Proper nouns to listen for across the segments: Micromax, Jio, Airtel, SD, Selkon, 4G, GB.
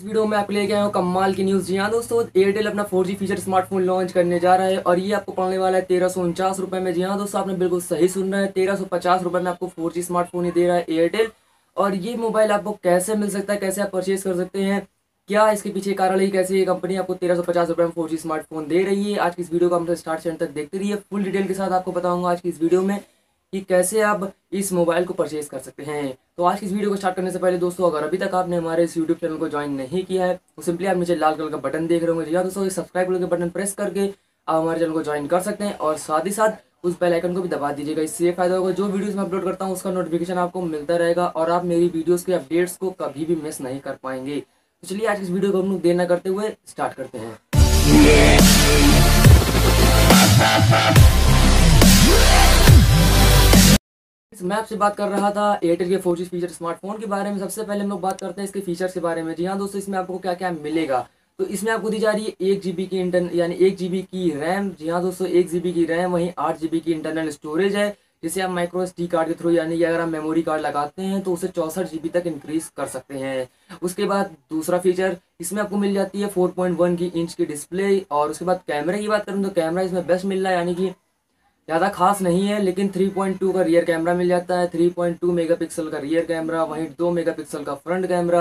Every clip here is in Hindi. इस वीडियो में आप लेके आया हूँ कमाल की न्यूज़। जी हाँ दोस्तों, एयरटेल अपना 4G फीचर स्मार्टफोन लॉन्च करने जा रहा है और ये आपको पड़ने वाला है 1349 रुपये में। जी हाँ दोस्तों, आपने बिल्कुल सही सुन रहा है, 1350 रुपये में आपको 4G स्मार्टफोन ही दे रहा है एयरटेल। और ये मोबाइल आपको कैसे मिल सकता है, कैसे आप परचेज़ कर सकते हैं, क्या इसके पीछे कारण है, कैसे ये कंपनी आपको 1350 रुपये में 4G स्मार्टफोन दे रही है, आज की इस वीडियो को हमसे स्टार्ट से एंड तक देखते रहिए। फुल डिटेल के साथ आपको बताऊँगा आज की इस वीडियो में कि कैसे आप इस मोबाइल को परचेज कर सकते हैं। तो आज की इस वीडियो को स्टार्ट करने से पहले दोस्तों, अगर अभी तक आपने हमारे इस यूट्यूब चैनल को ज्वाइन नहीं किया है तो सिंपली आप नीचे लाल कलर का बटन देख रहे होंगे। जी हाँ दोस्तों, ये सब्सक्राइब कलर के बटन प्रेस करके आप हमारे चैनल को ज्वाइन कर सकते हैं और साथ ही साथ उस बेल आइकन को भी दबा दीजिएगा। इससे ये फायदा होगा, जो वीडियोस मैं अपलोड करता हूँ उसका नोटिफिकेशन आपको मिलता रहेगा और आप मेरी वीडियोज़ के अपडेट्स को कभी भी मिस नहीं कर पाएंगे। तो चलिए आज इस वीडियो को हम लोग देर न करते हुए स्टार्ट करते हैं। मैं आपसे बात कर रहा था एयरटेल के 4G फीचर स्मार्टफोन के बारे में। सबसे पहले हम लोग बात करते हैं इसके फीचर्स के बारे में। जी हाँ दोस्तों, इसमें आपको क्या क्या मिलेगा। तो इसमें आपको दी जा रही है 1 GB की इंटरनल यानी 1 GB की रैम। जी हाँ दोस्तों, 1 GB की रैम, वहीं 8 GB की इंटरनल स्टोरेज है जिसे आप माइक्रो SD कार्ड के थ्रू यानी कि अगर आप मेमोरी कार्ड लगाते हैं तो उसे 64 GB तक इंक्रीज़ कर सकते हैं। उसके बाद दूसरा फीचर इसमें आपको मिल जाती है 4.1 की इंच की डिस्प्ले। और उसके बाद कैमरे की बात करूँ तो कैमरा इसमें बेस्ट मिल रहा है, यानी कि ज़्यादा खास नहीं है, लेकिन 3.2 का रियर कैमरा मिल जाता है, 3.2 मेगापिक्सल का रियर कैमरा, वहीं 2 मेगापिक्सल का फ्रंट कैमरा।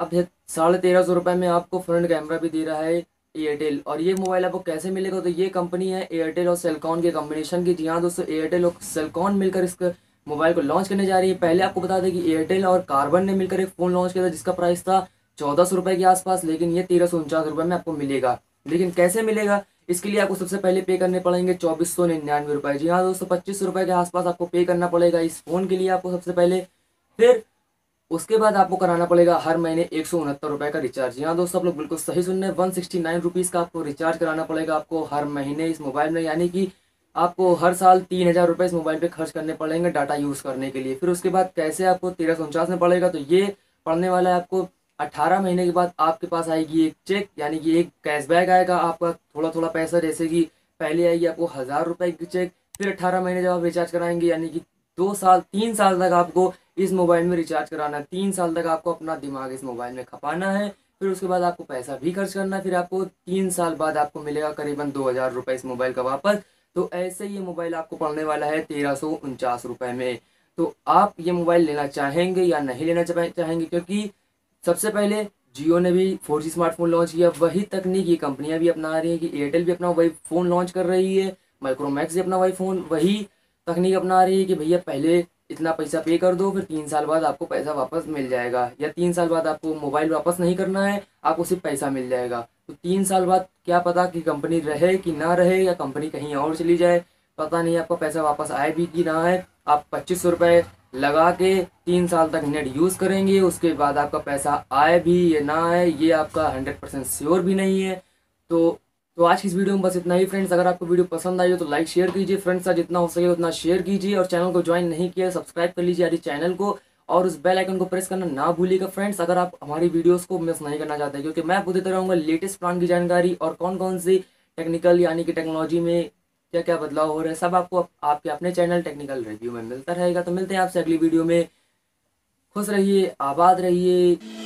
अब 1350 रुपये में आपको फ्रंट कैमरा भी दे रहा है एयरटेल। और ये मोबाइल आपको कैसे मिलेगा, तो ये कंपनी है एयरटेल और सेलकॉन के कॉम्बिनेशन की। जी हाँ दोस्तों, एयरटेल और सेलकॉन मिलकर इस मोबाइल को लॉन्च करने जा रही है। पहले आपको बता दें कि एयरटेल और कार्बन ने मिलकर एक फ़ोन लॉन्च किया था जिसका प्राइस था 1400 रुपये के आसपास, लेकिन ये 1349 रुपये में आपको मिलेगा। लेकिन कैसे मिलेगा, इसके लिए आपको सबसे पहले पे करने पड़ेंगे 2499 रुपये। जी हाँ दोस्तों, 2500 रुपये के आसपास आपको पे करना पड़ेगा इस फ़ोन के लिए आपको सबसे पहले। फिर उसके बाद आपको कराना पड़ेगा हर महीने 169 रुपये का रिचार्ज। जी हाँ दोस्तों, आप लोग बिल्कुल सही सुन रहे हैं, 169 रुपीज़ का आपको रिचार्ज कराना पड़ेगा आपको हर महीने इस मोबाइल में, यानी कि आपको हर साल 3000 रुपये इस मोबाइल पर खर्च करने पड़ेंगे डाटा यूज़ करने के लिए। फिर उसके बाद कैसे आपको 1349 में पड़ेगा, तो ये पड़ने वाला है आपको 18 महीने के बाद आपके पास आएगी एक चेक, यानी कि एक कैशबैक आएगा आपका थोड़ा थोड़ा पैसा। जैसे कि पहले आएगी आपको 1000 रुपये की चेक, फिर 18 महीने जब आप रिचार्ज कराएंगे यानी कि 2 साल 3 साल तक आपको इस मोबाइल में रिचार्ज कराना है। 3 साल तक आपको अपना दिमाग इस मोबाइल में खपाना है, फिर उसके बाद आपको पैसा भी खर्च करना है। फिर आपको 3 साल बाद आपको मिलेगा करीबन 2000 रुपये इस मोबाइल का वापस। तो ऐसे ये मोबाइल आपको पड़ने वाला है 1349 रुपये में। तो आप ये मोबाइल लेना चाहेंगे या नहीं लेना चाहेंगे, क्योंकि सबसे पहले जियो ने भी 4G स्मार्टफोन लॉन्च किया, वही तकनीक ये कंपनियां भी अपना रही हैं कि एयरटेल भी अपना वही फ़ोन लॉन्च कर रही है, माइक्रोमैक्स भी अपना वही तकनीक अपना रही है कि भैया पहले इतना पैसा पे कर दो, फिर 3 साल बाद आपको पैसा वापस मिल जाएगा, या 3 साल बाद आपको मोबाइल वापस नहीं करना है, आपको सिर्फ पैसा मिल जाएगा। तो 3 साल बाद क्या पता कि कंपनी रहे कि ना रहे, या कंपनी कहीं और चली जाए, पता नहीं आपका पैसा वापस आए भी कि ना आए। आप 2500 रुपये लगा के 3 साल तक नेट यूज़ करेंगे, उसके बाद आपका पैसा आए भी या ना आए ये आपका 100% श्योर भी नहीं है। तो आज की इस वीडियो में बस इतना ही फ्रेंड्स। अगर आपको वीडियो पसंद आई हो तो लाइक शेयर कीजिए फ्रेंड्स का, जितना हो सके उतना शेयर कीजिए। और चैनल को ज्वाइन नहीं किया सब्सक्राइब कर लीजिए हमारे चैनल को, और उस बेल आइकन को प्रेस करना ना भूलिएगा फ्रेंड्स, अगर आप हमारी वीडियोज़ को मिस नहीं करना चाहते, क्योंकि मैं आपको देता रहूँगा लेटेस्ट प्लान की जानकारी और कौन कौन सी टेक्निकल यानी कि टेक्नोलॉजी में क्या क्या बदलाव हो रहा है, सब आपको आपके अपने चैनल टेक्निकल रिव्यू में मिलता रहेगा। तो मिलते हैं आपसे अगली वीडियो में। खुश रहिए, आबाद रहिए।